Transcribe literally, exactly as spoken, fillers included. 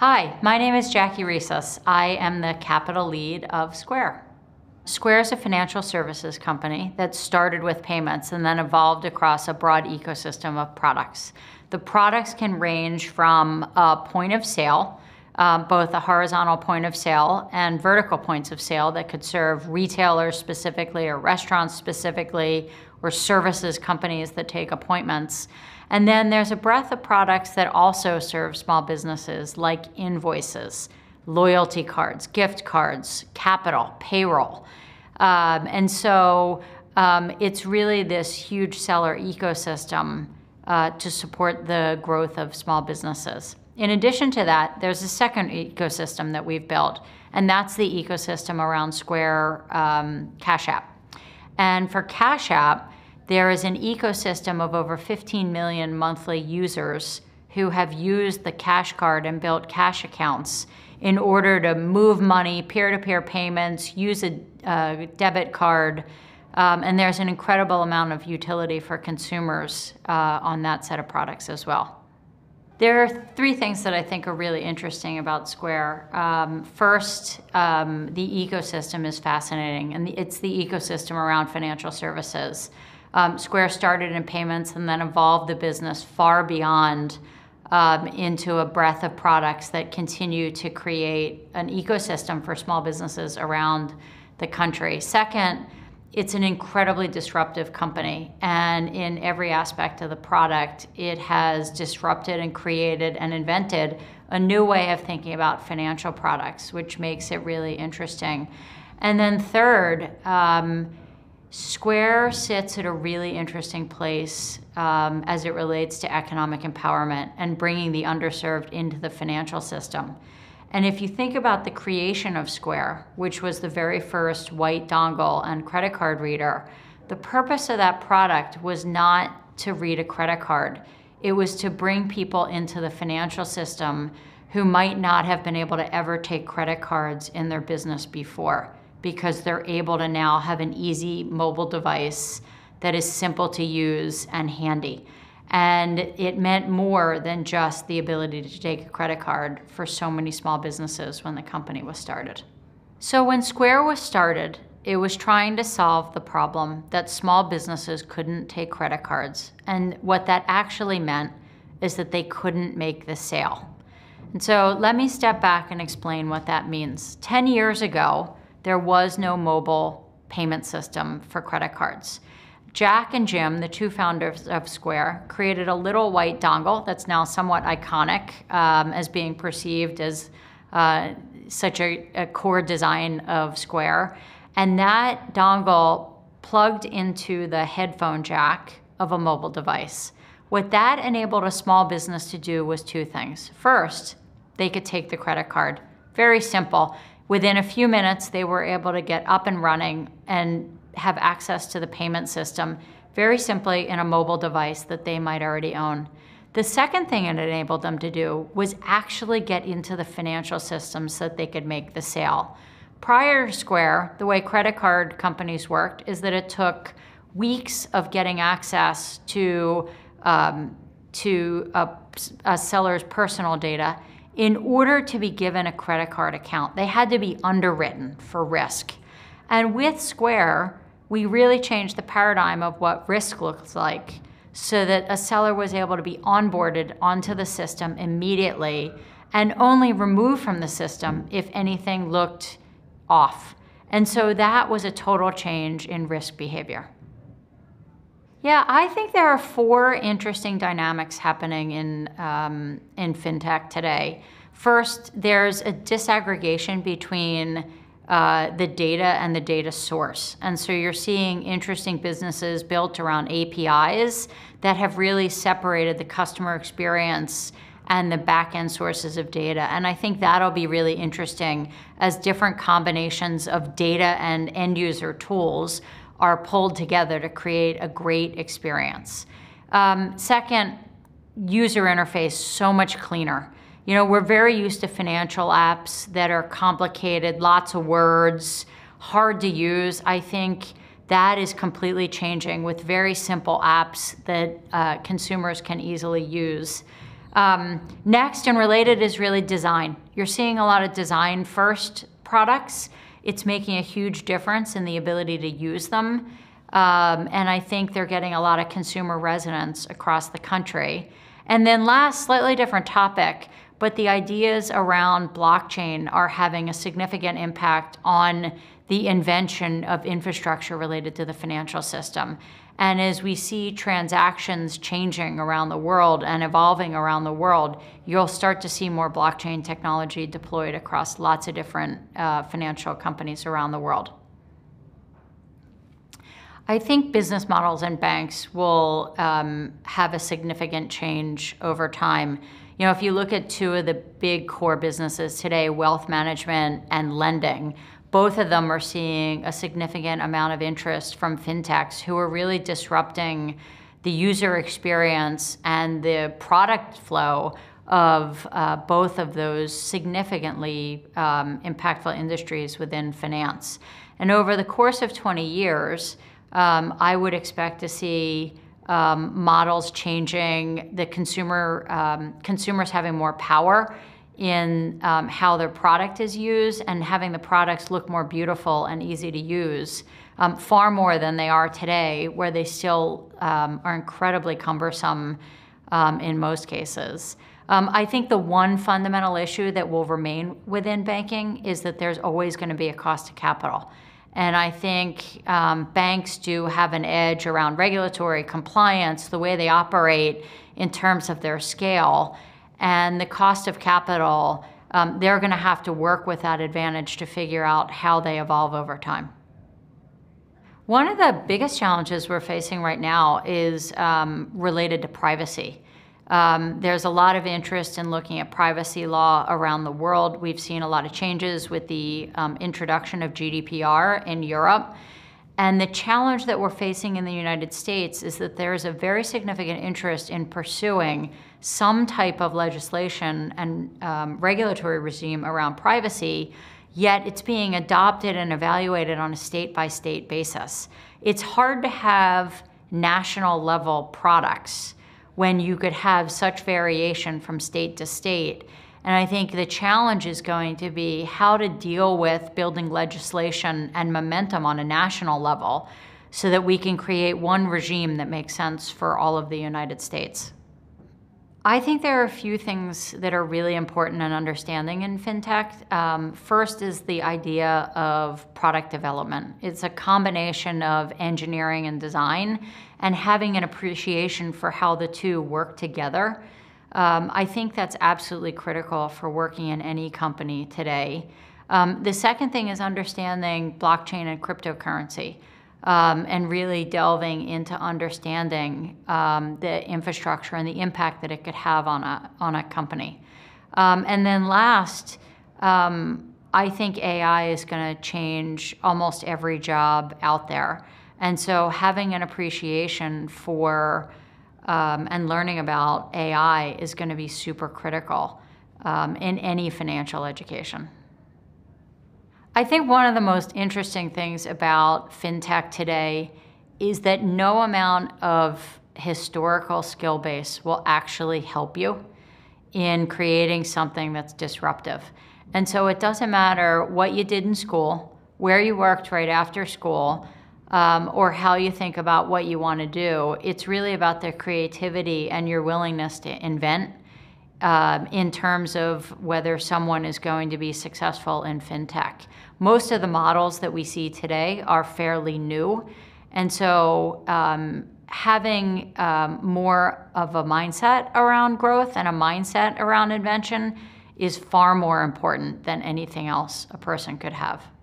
Hi, my name is Jackie Reesus. I am the capital lead of Square. Square is a financial services company that started with payments and then evolved across a broad ecosystem of products. The products can range from a point of sale, uh, both a horizontal point of sale and vertical points of sale that could serve retailers specifically or restaurants specifically or services companies that take appointments. And then there's a breadth of products that also serve small businesses like invoices, loyalty cards, gift cards, capital, payroll. Um, and so um, it's really this huge seller ecosystem uh, to support the growth of small businesses. In addition to that, there's a second ecosystem that we've built, and that's the ecosystem around Square um, Cash App. And for Cash App, there is an ecosystem of over fifteen million monthly users who have used the Cash Card and built cash accounts in order to move money, peer-to-peer payments, use a uh, debit card, um, and there's an incredible amount of utility for consumers uh, on that set of products as well. There are three things that I think are really interesting about Square. Um, first, um, the ecosystem is fascinating, and it's the ecosystem around financial services. Um, Square started in payments and then evolved the business far beyond Um, into a breadth of products that continue to create an ecosystem for small businesses around the country. Second, it's an incredibly disruptive company, and in every aspect of the product, it has disrupted and created and invented a new way of thinking about financial products, which makes it really interesting. And then third, um, Square sits at a really interesting place um, as it relates to economic empowerment and bringing the underserved into the financial system. And if you think about the creation of Square, which was the very first white dongle and credit card reader, the purpose of that product was not to read a credit card. It was to bring people into the financial system who might not have been able to ever take credit cards in their business before, because they're able to now have an easy mobile device that is simple to use and handy. And it meant more than just the ability to take a credit card for so many small businesses when the company was started. So when Square was started, it was trying to solve the problem that small businesses couldn't take credit cards. And what that actually meant is that they couldn't make the sale. And so let me step back and explain what that means. ten years ago, there was no mobile payment system for credit cards. Jack and Jim, the two founders of Square, created a little white dongle that's now somewhat iconic um, as being perceived as uh, such a, a core design of Square. And that dongle plugged into the headphone jack of a mobile device. What that enabled a small business to do was two things. First, they could take the credit card. Very simple. Within a few minutes, they were able to get up and running and have access to the payment system very simply in a mobile device that they might already own. The second thing it enabled them to do was actually get into the financial system so that they could make the sale. Prior to Square, the way credit card companies worked is that it took weeks of getting access to, um, to a, a seller's personal data in order to be given a credit card account. They had to be underwritten for risk. And with Square, we really changed the paradigm of what risk looks like so that a seller was able to be onboarded onto the system immediately and only removed from the system if anything looked off. And so that was a total change in risk behavior. Yeah, I think there are four interesting dynamics happening in, um, in FinTech today. First, there's a disaggregation between uh, the data and the data source. And so you're seeing interesting businesses built around A P Is that have really separated the customer experience and the back-end sources of data. And I think that'll be really interesting as different combinations of data and end-user tools are pulled together to create a great experience. Um, second, user interface, so much cleaner. You know, we're very used to financial apps that are complicated, lots of words, hard to use. I think that is completely changing with very simple apps that uh, consumers can easily use. Um, next and related is really design. You're seeing a lot of design first products. It's making a huge difference in the ability to use them. Um, and I think they're getting a lot of consumer resonance across the country. And then last, slightly different topic, but the ideas around blockchain are having a significant impact on the invention of infrastructure related to the financial system. And as we see transactions changing around the world and evolving around the world, you'll start to see more blockchain technology deployed across lots of different uh, financial companies around the world. I think business models and banks will um, have a significant change over time. You know, if you look at two of the big core businesses today, wealth management and lending, both of them are seeing a significant amount of interest from fintechs who are really disrupting the user experience and the product flow of uh, both of those significantly um, impactful industries within finance. And over the course of twenty years, um, I would expect to see um, models changing, the consumer, um, consumers having more power in um, how their product is used and having the products look more beautiful and easy to use, um, far more than they are today, where they still um, are incredibly cumbersome um, in most cases. Um, I think the one fundamental issue that will remain within banking is that there's always going to be a cost to capital. And I think um, banks do have an edge around regulatory compliance, the way they operate in terms of their scale. And the cost of capital, um, they're going to have to work with that advantage to figure out how they evolve over time. One of the biggest challenges we're facing right now is um, related to privacy. Um, there's a lot of interest in looking at privacy law around the world. We've seen a lot of changes with the um, introduction of G D P R in Europe. And the challenge that we're facing in the United States is that there is a very significant interest in pursuing some type of legislation and um, regulatory regime around privacy, yet it's being adopted and evaluated on a state-by-state basis. It's hard to have national level products when you could have such variation from state to state. And I think the challenge is going to be how to deal with building legislation and momentum on a national level so that we can create one regime that makes sense for all of the United States. I think there are a few things that are really important in understanding in fintech. Um, first is the idea of product development. It's a combination of engineering and design and having an appreciation for how the two work together. Um, I think that's absolutely critical for working in any company today. Um, the second thing is understanding blockchain and cryptocurrency um, and really delving into understanding um, the infrastructure and the impact that it could have on a, on a company. Um, and then last, um, I think A I is going to change almost every job out there. And so having an appreciation for Um, and learning about A I is going to be super critical um, in any financial education. I think one of the most interesting things about fintech today is that no amount of historical skill base will actually help you in creating something that's disruptive. And so it doesn't matter what you did in school, where you worked right after school, Um, or how you think about what you want to do. It's really about the creativity and your willingness to invent uh, in terms of whether someone is going to be successful in fintech. Most of the models that we see today are fairly new. And so um, having um, more of a mindset around growth and a mindset around invention is far more important than anything else a person could have.